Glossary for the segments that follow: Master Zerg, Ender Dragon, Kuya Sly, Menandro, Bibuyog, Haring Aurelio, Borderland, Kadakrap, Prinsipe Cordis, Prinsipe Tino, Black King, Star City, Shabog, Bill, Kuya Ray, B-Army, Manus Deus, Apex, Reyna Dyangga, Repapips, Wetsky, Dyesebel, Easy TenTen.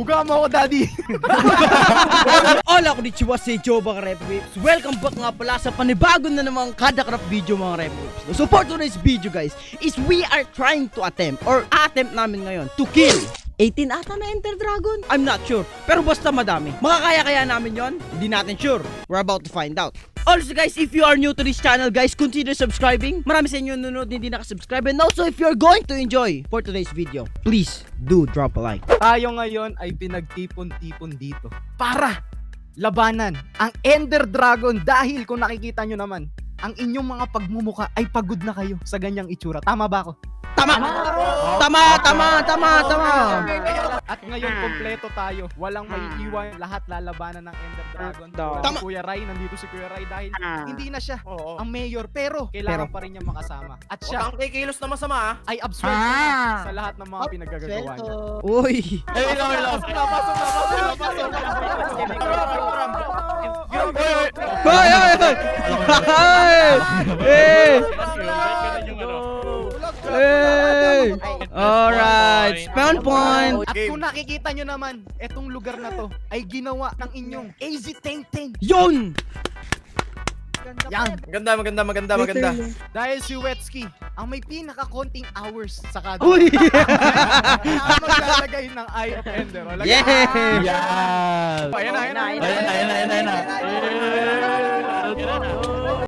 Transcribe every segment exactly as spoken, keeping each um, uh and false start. Buga mo ako, Daddy! Hola, konnichiwa sa inyo mga Rep Whips. Welcome back nga pala sa panibago na namang Kadakrap video mga Rep Whips. So for today's video guys, is we are trying to attempt or attempt namin ngayon to kill eighteen ata na Ender Dragon? I'm not sure. Pero basta madami. Makakaya-kaya namin yon? Hindi natin sure. We're about to find out. Also guys, if you are new to this channel guys, consider subscribing. Marami sa inyo nunod na hindi nakasubscribe. And also, if you're going to enjoy for today's video, please do drop a like. Tayo ngayon ay pinagtipon-tipon dito para labanan ang Ender Dragon. Dahil kung nakikita nyo naman, ang inyong mga pagmumuka ay pagod na kayo sa ganyang itsura. Tama ba ako? Tama! Tama! Tama! Tama! Tama! At ngayon, kompleto tayo. Walang may iwan. Lahat lalabanan ng Ender Dragon. Tama! Kuya Ray, nandito si Kuya Ray dahil hindi na siya ang mayor. Pero, kailangan pa rin niya makasama. At siya, ang kikilos na masama, ay absuelto na sa lahat ng mga pinaggagawa niya. Uy! Ay, ilaw, ilaw! Pasok na! Pasok na! Pasok na! Pasok na! Hoy! Hoy! Hoy! Hoy! Eh! Hey! Alright, spawn point! At kung nakikita nyo naman, etong lugar na to ay ginawa ng inyong Easy TenTen. Yun! Yan! Maganda, maganda, maganda, maganda. Dahil si Wetsky, ang may pinaka-konting hours sa kada. Uy! Kaya maglalagay ng Eye of Ender. Yeah! Ayan na, ayan na, ayan na, ayan na.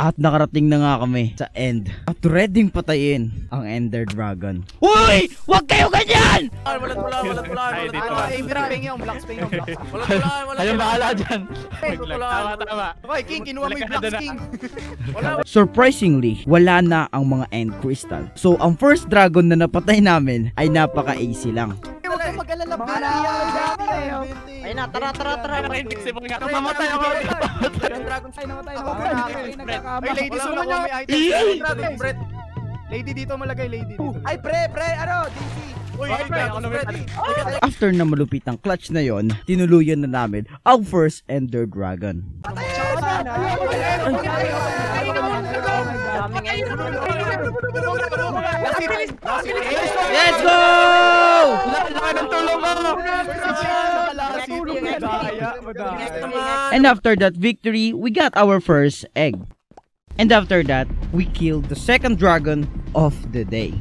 At nakarating na nga kami sa end. At readying patayin ang Ender Dragon. Uy! Huwag kayo ganyan! Walang tulaan, walang tulaan. Ay, black yung, black spang yung. Walang tulaan, walang tulaan. Ayun, bakala dyan. Tama, tama. Okay, King, kinuha mo yung Black King. Surprisingly, wala na ang mga end crystal. So, ang first dragon na napatay namin ay napaka-easy lang. Huwag kang mag-alala, Billy. Ayun na, tara, tara, tara. Naka-index eh, mga kamamatay ako. Yung dragon sign namatay ako. Ay, lady, suman nyo. Lady dito, malagay, lady dito. Ay, pre, pre, ano, D C. After na malupit ang clutch na yon, tinuluyan na namin ang first Ender Dragon. Let's go! And after that victory, we got our first egg. And after that, we killed the second dragon of the day.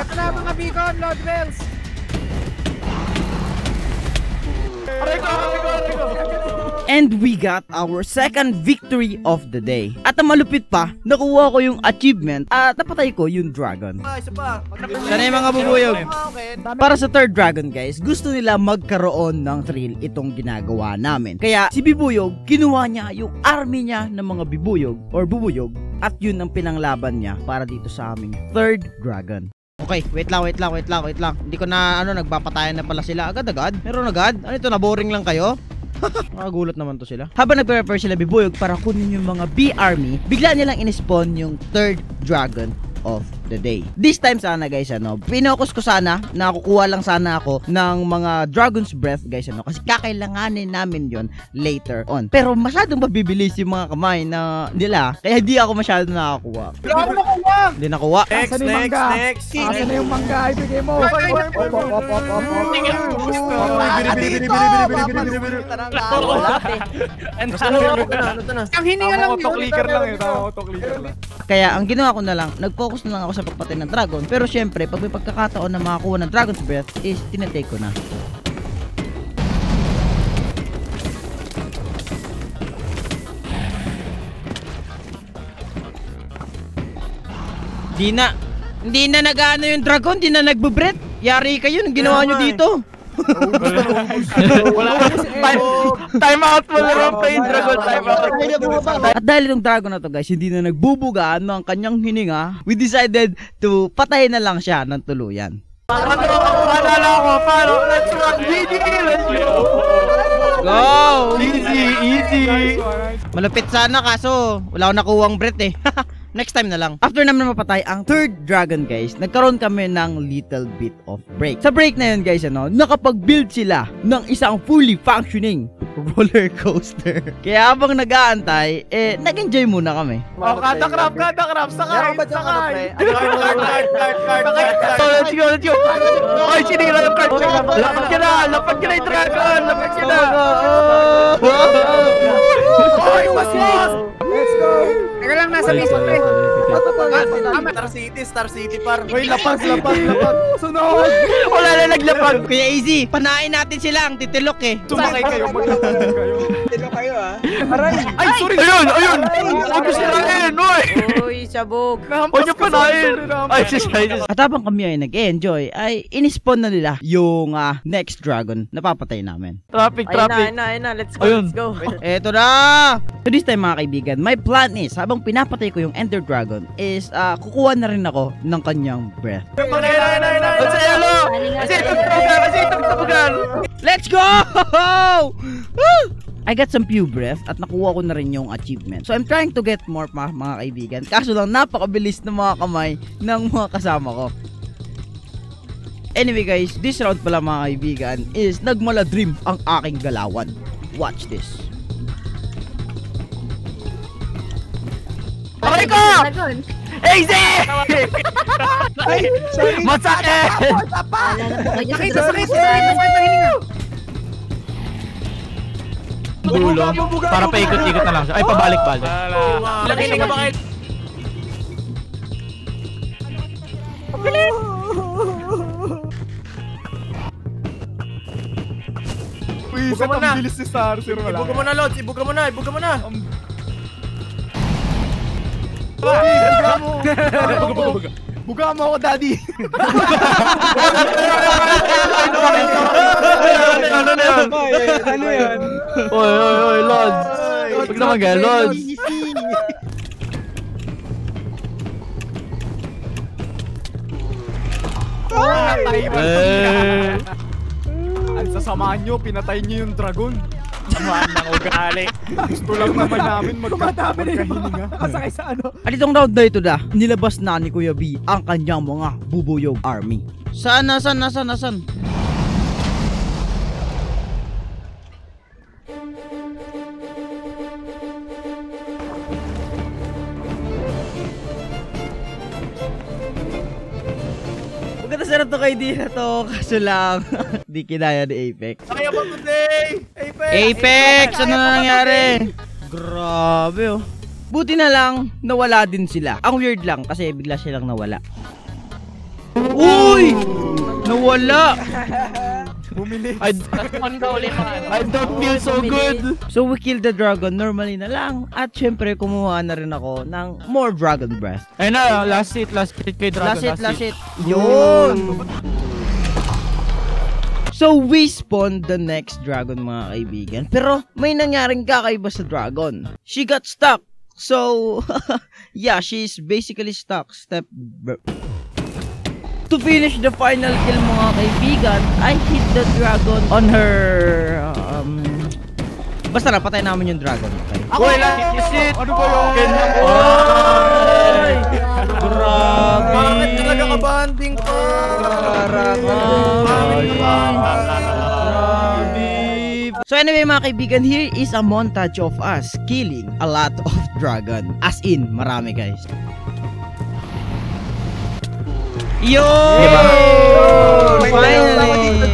Eto na mga beacon, Lord Bells! And we got our second victory of the day. At ang malupit pa, nakuha ko yung achievement at napatay ko yung dragon. Sana yung mga bubuyog. Para sa third dragon guys, gusto nila magkaroon ng thrill itong ginagawa namin. Kaya si Bibuyog, kinuha niya yung army niya ng mga bibuyog or bubuyog at yun ang pinanglaban niya para dito sa aming third dragon. Okay, wait lang, wait lang, wait lang, wait lang. Hindi ko na, ano, nagpapatayan na pala sila agad-agad. Meron agad? Ano ito, naboring lang kayo? Nakagulat naman to sila. Habang nagpe-prepare sila Bibuyog para kunin yung mga B-Army, bigla nilang in-spawn yung third dragon of the day. This time sana guys, ano, pinokus ko sana, nakukuha lang sana ako ng mga Dragon's Breath guys, ano, kasi kakailanganin namin yon later on. Pero masyadong mabibilis yung mga kamay na nila, kaya di ako masyadong nakakuha. Hindi ako nakuha! Hindi nakuha. Next, next, next. Asa na yung mangga? Ibigay mo. Ang hininga lang yun. Kaya ang ginawa ko na lang, nagpo focus na lang ako sa pagpatay ng dragon. Pero syempre, pag may pagkakataon na makakuha ng dragon's breath, is tinatake ko na. Di na. Hindi na nag-ano yung dragon, hindi na nagbe-breath. Yari kayo, nung ginawa nyo dito. Time out mo na rin pa yung dragon. At dahil yung dragon na to guys, hindi na nagbubuga ano ang kanyang hininga, we decided to patayin na lang siya ng tuluyan. Alala ko, paano? Let's rock, G G! Let's go! Easy, easy! Malupit sana kaso, wala ko nakuwang breath eh. Next time na lang. After naman mapatay ang third dragon guys, nagkaroon kami ng little bit of break. Sa break na yun guys, ano, nakapag-build sila ng isang fully functioning roller coaster. Kaya habang nag-aantay, eh, nag-enjoy muna kami. Oh, katakrap, katakrap, sakay, sakay! Card, card, card, card! Let's go, let's go! Okay, sinira yung card! Lapat ka na! Lapat ka na yung dragon! Lapat ka na! Okay, mas mas! Let's go! Teka lang, nasa mismo pre. Star City, Star City par. Hoy, lapas, lapas, lapas. Sunod. Wala na naglapag. Kuya Easy, panain natin sila, ang titilok eh. Sumakay kayo, maglaban kayo. Titilok kayo ah. Aray. Ay, sorry. Ayun, ayun. Obis na rin, oy. Oy, Shabog. Huwag niyo panain. Ay, sisay. At habang kami ay nag-enjoy, ay in-spawn na nila yung uh, next dragon na papatay namin. Traffic, traffic. Ayun na, ayun na. Let's go, let's go. Eto na. So this time mga kaibigan, my plan is, habang pinapatay ko yung Ender Dragon, is uh, kukuha na rin ako ng kanyang breath. Let's go! I got some pure breath at nakuha ko na rin yung achievement. So I'm trying to get more mga, mga kaibigan. Kaso lang napakabilis ng mga kamay ng mga kasama ko. Anyway guys, this round pala mga kaibigan is nagmala dream ang aking galawan. Watch this. Aray ko! Easy! Ay! Masakit! Sakit! Sakit! Dulo. Para paikot-ikot na lang siya. Ay, pabalik-balik. Laki na bakit? Bilis! Uy, set ang bilis ni Star. Ibuga mo na, Lods. Ibuga mo na. Ibuga mo na. Buga mo! Buga, buga. Buga mo ako, daddy! Ano yan? Oy, oy, oy, Lods! Huwag naman gaya, Lods! Ay, sasamahan nyo, pinatay nyo yung dragon. Samaan ng ugali. Gusto lang naman namin magkakahininga. Kasakay sa ano. At itong round na ito na, nilabas na ni Kuya B ang kanyang mga Bibuyog Army. Saan, nasan, nasan, nasan? Magkatasarap to kay D na to, kaso lang. Di kinaya ni Apex. Kaya ba today? Apex! Ano na nangyari? Grabe oh. Buti na lang, nawala din sila. Ang weird lang, kasi bigla silang nawala. Uy! Nawala! Bumili. I don't feel so good. So we killed the dragon normally na lang. At syempre, kumuha na rin ako ng more dragon breath. Ayun na, last hit, last hit kay dragon. Last hit, last hit. Yun! So we spawned the next dragon mga kaibigan. Pero may nangyaring kakaiba sa dragon. She got stuck. So yeah, she's basically stuck. Step to finish the final kill mga kaibigan, I hit the dragon on her um basta na patay namin yung dragon. Okay. Ako lang hit. Ano ba 'yun? Oy! Grabe. Bakit talaga kabanding ko? So anyway mga kaibigan, here is a montage of us killing a lot of dragon. As in, marami guys. Yo! Finally!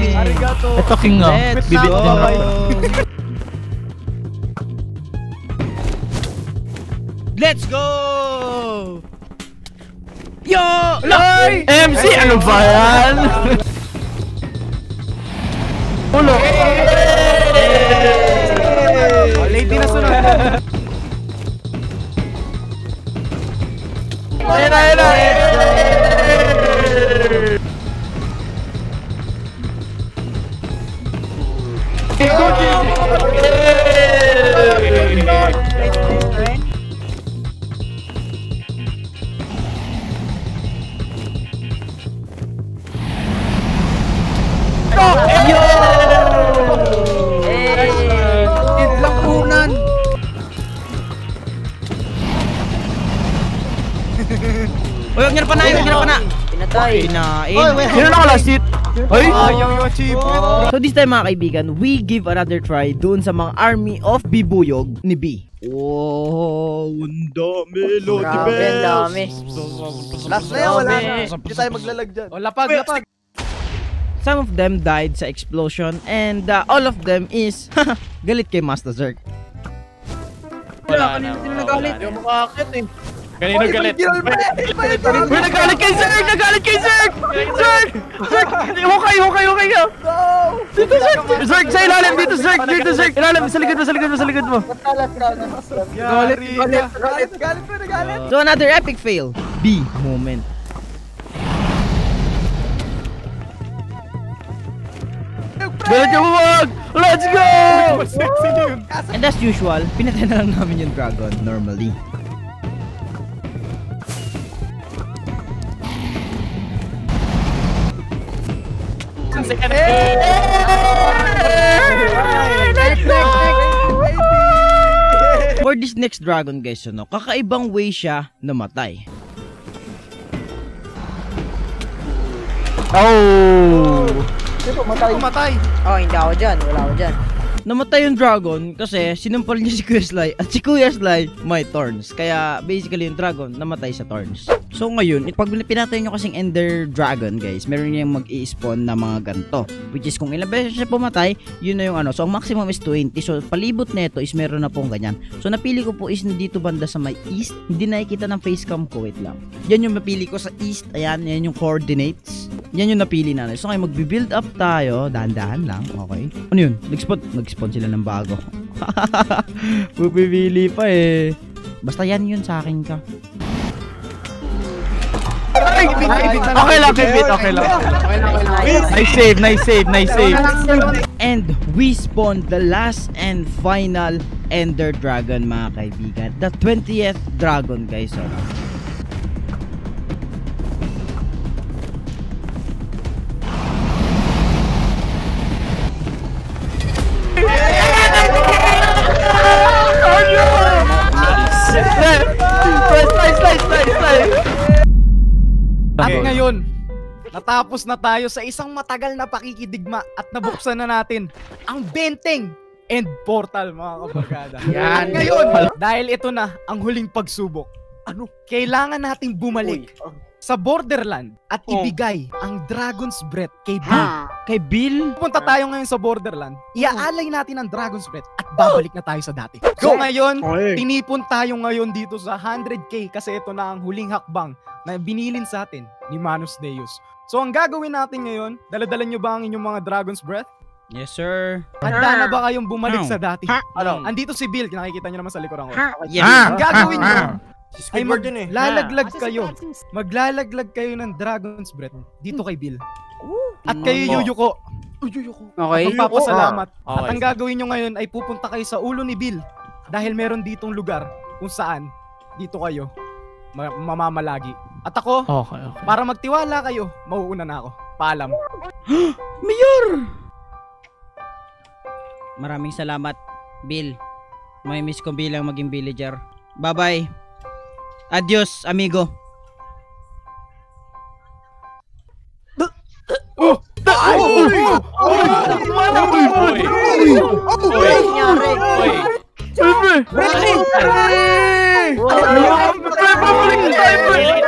Ito king nga. Bibit din ako. Let's go! Yo! Loy! M C! Ano ba yan? Ulo! Lady na sunod! Ayun na! Ayun na! Ay, nain. Sino nakalas it? Ay! Ayaw yung achievement. So this time mga kaibigan, we give another try doon sa mga army of Bibuyog ni B. Wow, ang dami, Lodi Bells! Ang dami. Last na yan, wala na. Hindi tayo maglalag dyan. O, lapag, lapag. Some of them died sa explosion and uh, all of them is galit kay Master Zerg. Wala, kanina sila nagalit. Hindi mo kakakit eh. Kanino galit? Uy, nagalit kay Zerg! Nagalit kay Zerg! Zerg! Zerg! Hukay! Hukay! Hukay ka! Dito Zerg! Zerg! Sa ilalim! Dito Zerg! Dito Zerg! Ilalim! Sa likod mo! Sa likod mo! Sa likod mo! Galit! Galit! Galit! Galit! Galit! So another epic fail! B moment. Galit ka buwag! Let's go! And as usual, pinatay na lang namin yung dragon normally. For this next dragon guys, ano, kakaibang way siya namatay. Oh! Namatay! Oh, hindi ako dyan. Wala ako dyan. Namatay yung dragon kasi sinumpal niya si Kuya Sly at si Kuya Sly may thorns. Kaya basically yung dragon namatay sa thorns. So ngayon, pag pinatay nyo kasing Ender Dragon guys, meron niyang mag-i-spawn na mga ganito. Which is kung ilang beses siya pumatay, yun na yung ano. So ang maximum is twenty. So palibot na ito is meron na pong ganyan. So napili ko po is dito banda sa may east. Hindi nakikita ng facecam ko. Wait lang. Yan yung napili ko sa east. Ayan, yan yung coordinates. Yan yung napili na. So ngayon magbi-build up tayo. Dahan-dahan lang. Okay. Ano yun? Nag-spawn. Nag-spawn sila ng bago. Pupipili pa eh. Basta yan yun sa akin ka. Okay lang, okay lang, okay lang. Nice save, nice save, nice save. And we spawned the last and final Ender Dragon mga kaibigan. The twentieth Dragon guys. At ngayon, natapos na tayo sa isang matagal na pakikidigma at nabuksan na natin ang benteng and portal mga kabarkada. At ngayon, dahil ito na ang huling pagsubok, ano? Kailangan nating bumalik sa Borderland at ibigay ang Dragon's Breath kay Bill. Kay Bill? Pupunta tayo ngayon sa Borderland, iaalay natin ang Dragon's Breath at babalik na tayo sa dati. So ngayon, tinipon tayo ngayon dito sa one hundred K kasi ito na ang huling hakbang na binilin sa atin ni Manus Deus. So ang gagawin natin ngayon, daladala nyo ba ang inyong mga Dragon's Breath? Yes sir. Handa na ba kayong bumalik no. sa dati? Ano? Andito si Bill, nakikita nyo naman sa likuran ko. Yes. Ang gagawin nyo ay maglalaglag kayo. Maglalaglag kayo ng Dragon's Breath dito kay Bill. At kayo yuyuko. Yuyuko. Okay. Magpapasalamat. At ang gagawin nyo ngayon ay pupunta kayo sa ulo ni Bill dahil meron ditong lugar kung saan dito kayo mamamalagi. At ako, okay, okay. para magtiwala kayo, mauuna na ako. Paalam. Mayor! Maraming salamat, Bill. May miss ko bilang maging villager. Bye-bye. Adios, amigo. Oh! Ay! Ay! Ay!